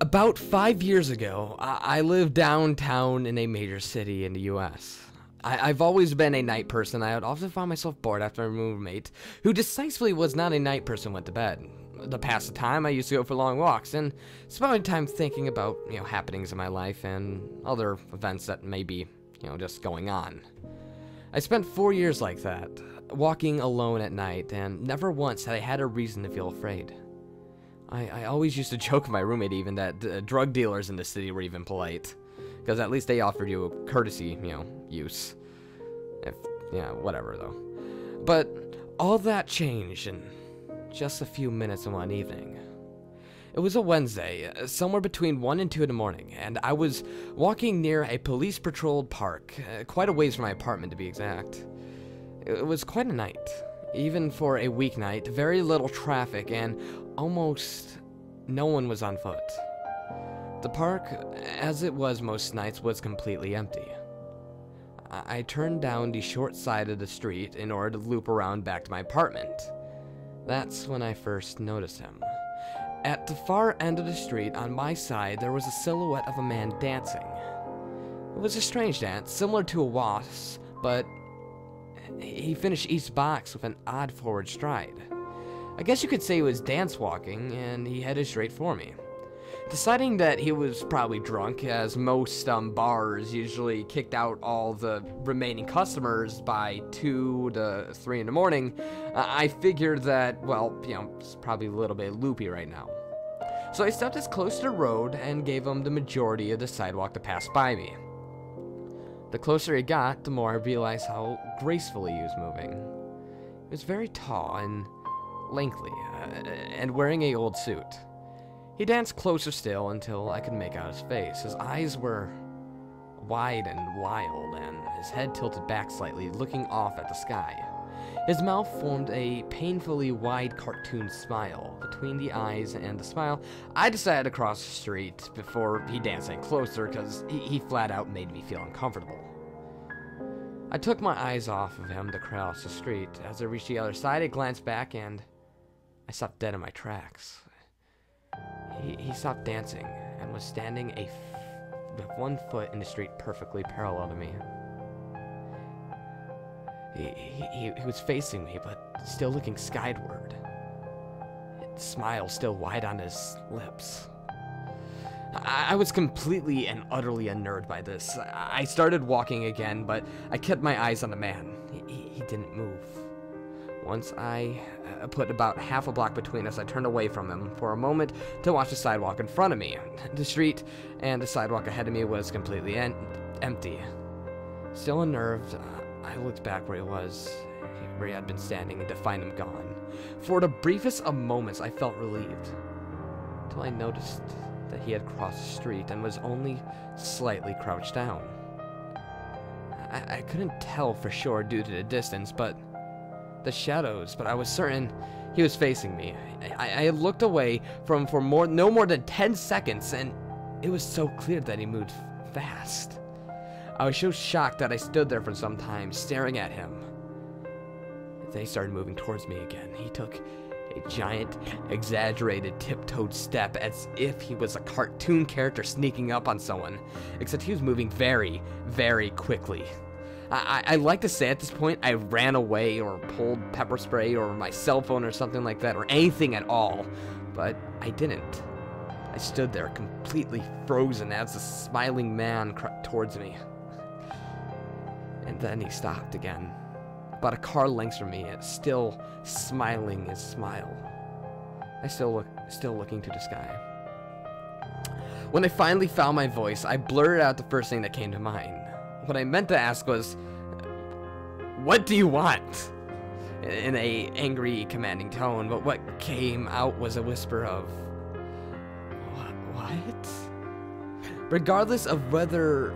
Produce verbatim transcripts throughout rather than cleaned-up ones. About five years ago, I, I lived downtown in a major city in the U S I I've always been a night person. I would often find myself bored after my roommate, who decisively was not a night person, went to bed. To pass the time, I used to go for long walks and spend time thinking about, you know, happenings in my life and other events that may be, you know, just going on. I spent four years like that, walking alone at night, and never once had I had a reason to feel afraid. I, I always used to joke with my roommate even that uh, drug dealers in the city were even polite, because at least they offered you a courtesy, you know, use. If, yeah, whatever though. But all that changed in just a few minutes in one evening. It was a Wednesday, somewhere between one and two in the morning, and I was walking near a police-patrolled park, uh, quite a ways from my apartment to be exact. It was quite a night. Even for a weeknight, very little traffic, and almost no one was on foot. The park, as it was most nights, was completely empty. I, I turned down the short side of the street in order to loop around back to my apartment. That's when I first noticed him. At the far end of the street, on my side, there was a silhouette of a man dancing. It was a strange dance, similar to a waltz, but he finished each box with an odd forward stride. I guess you could say he was dance walking, and he headed straight for me. Deciding that he was probably drunk, as most um, bars usually kicked out all the remaining customers by two to three in the morning, uh, I figured that, well, you know, it's probably a little bit loopy right now. So I stepped as close to the road and gave him the majority of the sidewalk to pass by me. The closer he got, the more I realized how gracefully he was moving. He was very tall and lengthy, uh, and wearing an old suit. He danced closer still until I could make out his face. His eyes were wide and wild, and his head tilted back slightly, looking off at the sky. His mouth formed a painfully wide cartoon smile. Between the eyes and the smile, I decided to cross the street before he danced any closer, because he, he flat out made me feel uncomfortable. I took my eyes off of him to cross the street. As I reached the other side, I glanced back, and I stopped dead in my tracks. He, he stopped dancing and was standing a f one foot in the street perfectly parallel to me. He, he, he was facing me, but still looking skyward. The smile still wide on his lips. I, I was completely and utterly unnerved by this. I started walking again, but I kept my eyes on the man. He, he didn't move. Once I uh, put about half a block between us, I turned away from him for a moment to watch the sidewalk in front of me. The street and the sidewalk ahead of me was completely en empty. Still unnerved, uh, I looked back where he was, where he had been standing, and to find him gone. For the briefest of moments, I felt relieved, till I noticed that he had crossed the street and was only slightly crouched down. I, I couldn't tell for sure due to the distance, but the shadows, but I was certain he was facing me. I, I looked away from for more, no more than ten seconds, and it was so clear that he moved fast. I was so shocked that I stood there for some time, staring at him. Then he started moving towards me again. He took a giant, exaggerated, tiptoed step, as if he was a cartoon character sneaking up on someone, except he was moving very, very quickly. I, I like to say at this point, I ran away or pulled pepper spray or my cell phone or something like that, or anything at all, but I didn't. I stood there completely frozen as the smiling man crept towards me. And then he stopped again, about a car length from me, still smiling his smile. I still look, still looking to the sky. When I finally found my voice, I blurted out the first thing that came to mind. What I meant to ask was, "What do you want?" in a angry, commanding tone, but what came out was a whisper of, "What?" Regardless of whether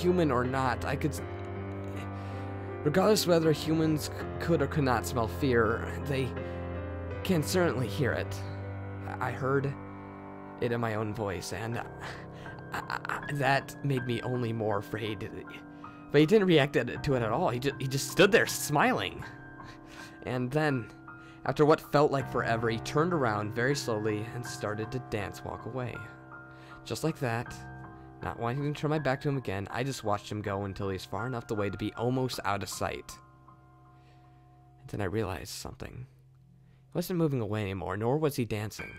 human or not, I could... Regardless whether humans could or could not smell fear, they can certainly hear it. I heard it in my own voice, and I, I, that made me only more afraid. But he didn't react to it at all. He just, he just stood there smiling. And then, after what felt like forever, he turned around very slowly and started to dance walk away. Just like that. Not wanting to turn my back to him again, I just watched him go until he's far enough away to be almost out of sight. And then I realized something. He wasn't moving away anymore, nor was he dancing.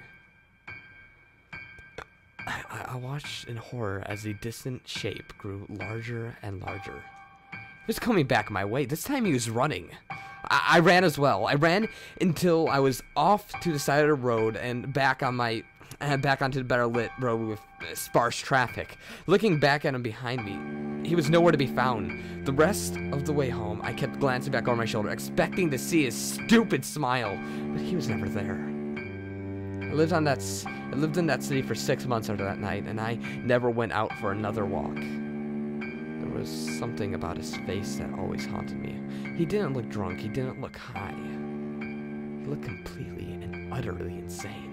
I, I watched in horror as the distant shape grew larger and larger. He was coming back my way. This time he was running. I, I ran as well. I ran until I was off to the side of the road and back on my... and back onto the better lit road with sparse traffic. Looking back at him behind me, he was nowhere to be found. The rest of the way home, I kept glancing back over my shoulder, expecting to see his stupid smile, but he was never there. I lived on that, I lived in that city for six months after that night, and I never went out for another walk. There was something about his face that always haunted me. He didn't look drunk, he didn't look high. He looked completely and utterly insane.